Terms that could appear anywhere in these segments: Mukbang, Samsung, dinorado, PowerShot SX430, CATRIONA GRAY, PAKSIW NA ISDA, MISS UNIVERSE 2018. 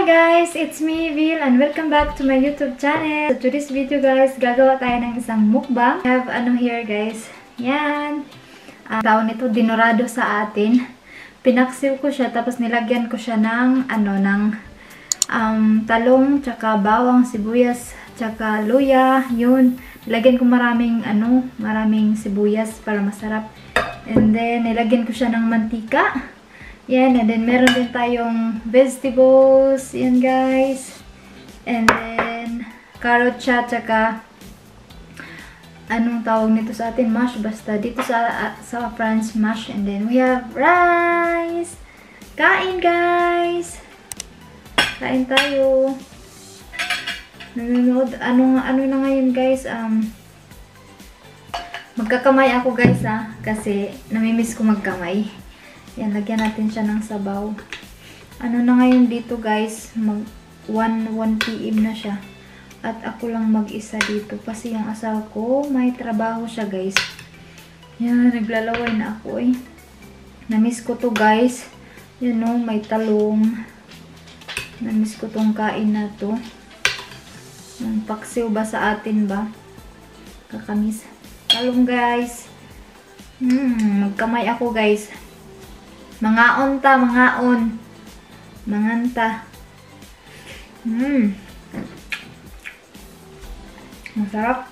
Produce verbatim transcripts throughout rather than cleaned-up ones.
Hi guys! It's me, Vil, and welcome back to my YouTube channel. So, today's video guys, gagawa tayo ng isang mukbang. I have ano here guys, yan. Uh, tawag nito, dinorado sa atin. Pinaksiw ko siya, tapos nilagyan ko siya ng, ano, ng um, talong, tsaka bawang, sibuyas, tsaka luya, yun. Nilagyan ko maraming, ano, maraming sibuyas para masarap. And then, nilagyan ko siya ng mantika. Yan, and then meron din tayong vegetables, yan guys. And then, carrot siya, tsaka, anong tawag nito sa atin? Mash, basta dito sa, sa France, mash. And then, we have rice. Kain guys! Kain tayo. Nanonood, ano, ano na ngayon guys, um, magkakamay ako guys ha, kasi namimiss ko magkamay. Yan, lagyan natin siya ng sabaw. Ano na ngayon dito guys, mag one p m na siya. At ako lang mag-isa dito kasi yung asawa ko, may trabaho siya guys. Yan, naglalaway na ako eh. Namiss ko to guys. Yan no, may talong. Namiss ko tong kain na to. Yung paksiw ba sa atin ba? Kakamis. Talong guys. Hmm, magkamay ako guys. Mangaon ta, mangaon. Manganta. Mmm. Masarap.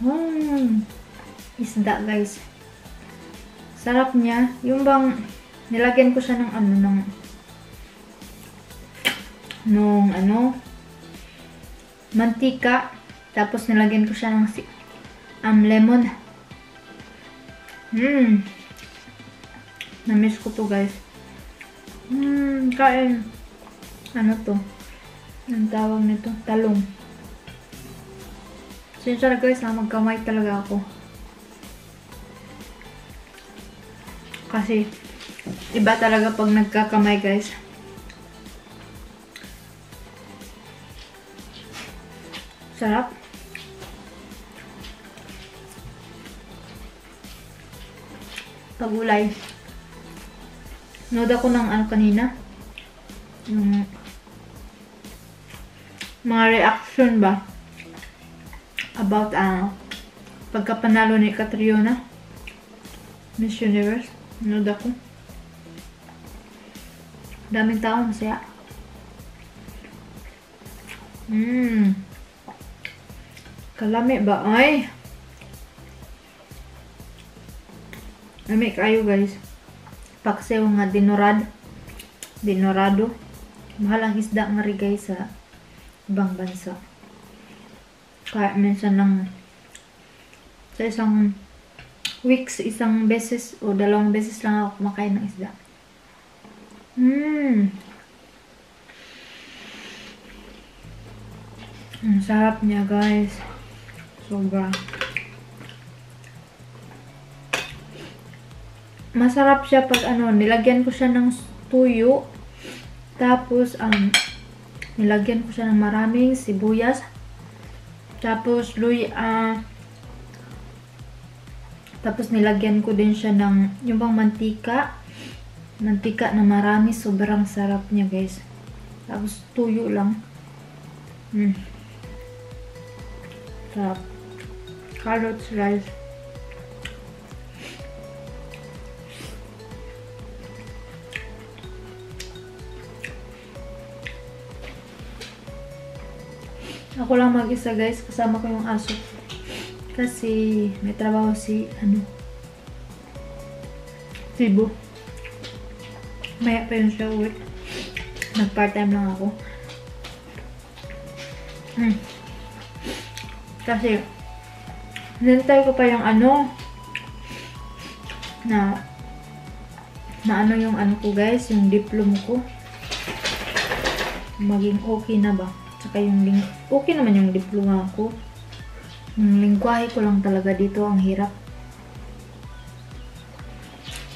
Mmm. Isda, guys. Sarap niya. Yung bang, nilagyan ko siya ng ano, ng, nung, ano, mantika. Tapos, nilagyan ko siya ng um, lemon. Mmm. Namiss ko to guys. Hmm, kain. Ano to? Ang tawag nito? Talong. Sinsya guys, na magkamay talaga ako. Kasi, iba talaga pag nagkakamay guys. Sarap. Pagulay. Nod ako ng ano kanina. Yung mga reaction ba? About ano? Uh, pagkapanalo ni Catriona. Miss Universe. Nod ako. Daming tao. Masaya. Mmm. Kalami ba? Ay! Lami kayo guys. Paksiw nga dinorad, dinorado. Mahal ang isda nga rin guys sa ibang bansa. Kaya minsan lang sa isang weeks, isang beses o dalawang beses lang ako kumakain ng isda. Mmm. Ang sarap niya guys. Sobra. Masarap siya pag ano, nilagyan ko siya ng tuyo. Tapos, um, nilagyan ko siya ng maraming sibuyas. Tapos, luya, uh, tapos nilagyan ko din siya ng, yung bang mantika. Mantika na marami, sobrang sarap niya guys. Tapos, tuyo lang. Mm. Sarap. Carrots rice. Ako lang mag-isa guys, kasama ko yung aso. Kasi may trabaho si, ano, si Bo. Maya pa yun siya uwi. Nag-part-time lang ako. Hmm. Kasi, nilintay ko pa yung ano, na, na ano yung ano ko guys, yung diploma ko. Maging okay na ba? Tsaka yung ling okay naman yung diploma ko. Yung lingwahe ko lang talaga dito. Ang hirap.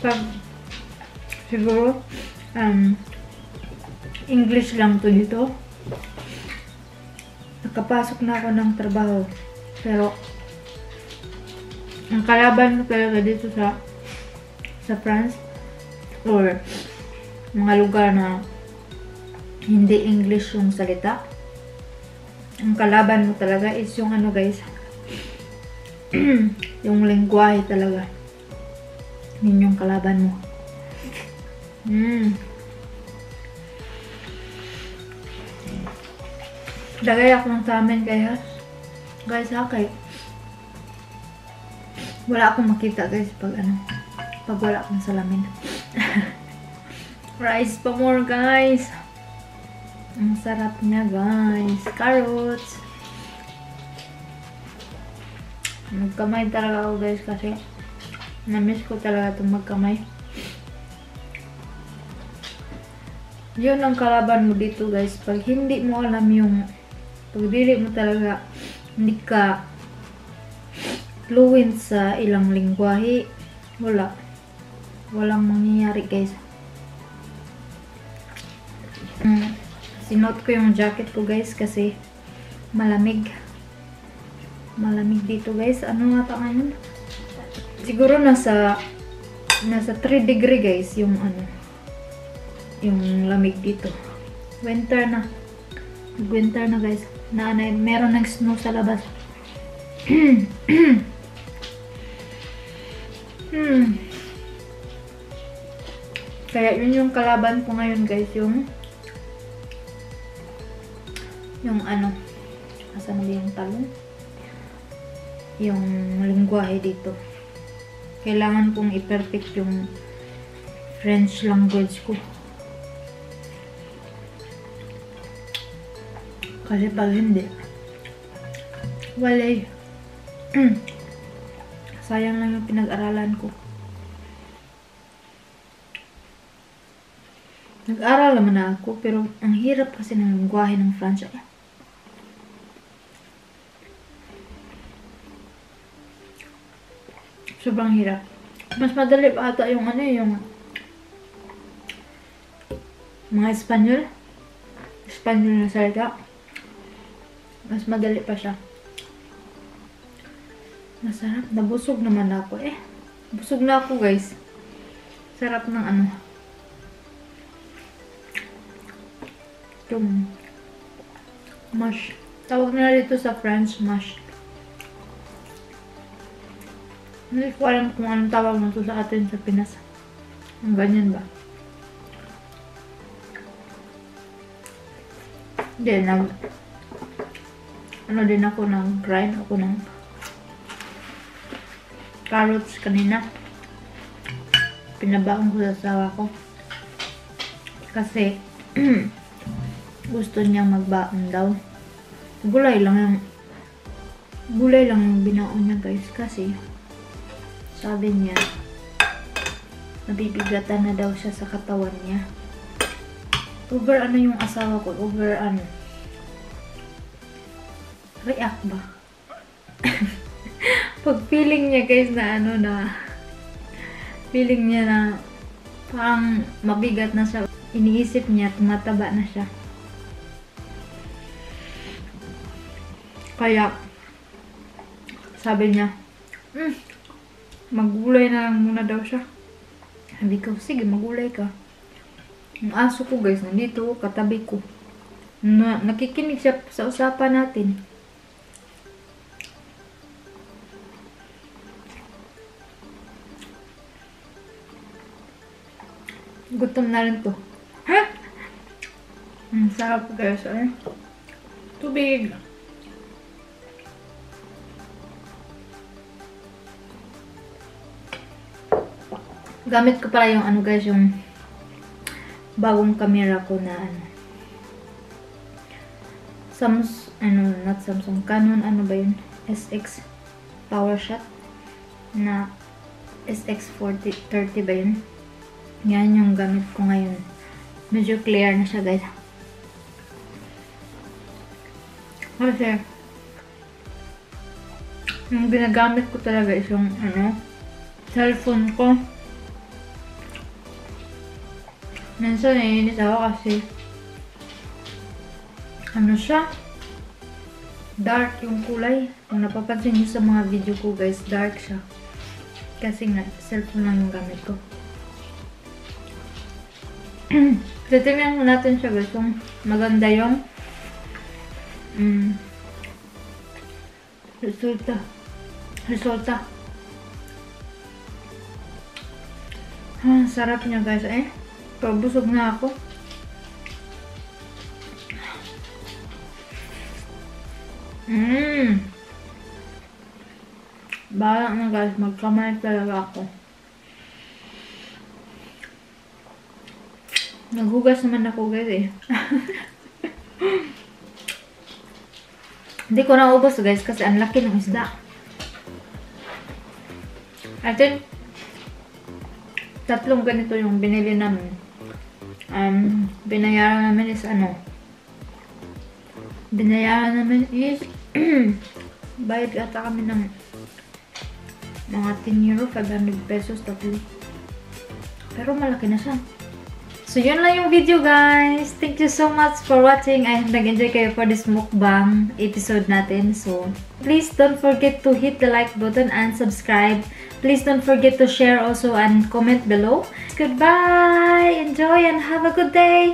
Pag, siguro, um, English lang to dito. Nakapasok na ako ng trabaho. Pero, ang kalaban ko talaga dito sa, sa France, or mga lugar na hindi English yung salita. Ang kalaban mo talaga is yung ano guys, yung lengguahe talaga. Yun yung kalaban mo. Mm. Lagay ako ng tamen kaya guys ha, kay wala akong makita guys pag ano, pag wala akong salamin. Rice pa more guys. Ang sarap niya guys. Carrots. Magkamay talaga ako guys kasi na-miss ko talaga itong magkamay. Yun ang kalaban mo dito guys. Pag hindi mo alam yung, pag dili mo talaga hindi ka fluent sa ilang lingwahe, wala. Walang mangyayari guys. Hmm. Sinuot ko yung jacket ko guys kasi malamig. Malamig dito guys. Ano nga pa ngayon? Siguro nasa nasa three degree guys yung ano, yung lamig dito. Winter na. Winter na guys. Na, na meron ng snow sa labas. hmm. Kaya yun yung kalaban ko ngayon guys, yung yung ano, asa na ba yung talong? Yung lingwahe dito. Kailangan kong i-perfect yung French language ko. Kasi pag hindi, wala. Sayang lang yung pinag-aralan ko. Nag-aral naman ako, pero ang hirap kasi ng lingwahe ng French. Sobrang hirap. Mas madali pa ata yung ano, yung mga Espanyol. Espanyol na salita. Mas madali pa siya. Masarap. Nabusog naman ako eh. Busog na ako guys. Sarap ng ano. Itong mush. Tawag na dito sa French, mush. Hindi ko alam kung anong tawag nito sa atin sa Pinas. Ang ganyan ba? Hindi, nag... Ano din ako, nag-grind ako ng carrots kanina. Pinabaon ko sa asawa ko. Kasi gusto niyang magbaon daw. Gulay lang yung... Gulay lang yung binaon niya guys kasi... Sabi niya, nabibigatan na daw siya sa katawan niya. Over ano yung asawa ko? Over ano? React ba? Pag feeling niya guys na ano na, feeling niya na parang mabigat na siya. Iniisip niya, tumataba na siya. Kaya, sabi niya, mm, magulay na lang muna daw siya. Sabi ko, sige magulay ka. Yung aso ko guys, nandito, katabi ko. Na, nakikinig siya sa usapan natin. Gutom na rin to. Ha? Ang sarap guys, eh. Tubig. Gamit ko pala yung ano guys, yung bagong camera ko na ano. Samsung, ano, not Samsung, Canon, ano ba yun? S X Powershot na S X forty thirty ba yun? Yan yung gamit ko ngayon. Medyo clear na siya guys. Kasi yung ginagamit ko talaga is yung ano, cellphone ko. Minsan naiinis ako kasi ano siya, dark yung kulay. Kung napapansin niyo sa mga video ko guys, dark siya. Kasi nga, cellphone lang yung gamit ko. Titingnan natin siya guys kung maganda yung um, resulta. Resulta. Ah, sarap niya guys eh. Pabusog na ako. Mmm. Balak na guys, magkamay talaga ako. Naghugas naman ako guys eh. Hindi ko naubos guys kasi ang laki ng isda. I think tatlong ganito yung binili namin. Um, binayaran namin is ano? Binayaran namin is bayad ata kami ng mga ten euro, five hundred pesos tatlo. Pero malaki na siya. So yun lang yung video guys. Thank you so much for watching. I hope nag-enjoy kayo for this mukbang episode natin. So please don't forget to hit the like button and subscribe. Please don't forget to share also and comment below. Goodbye! Enjoy and have a good day!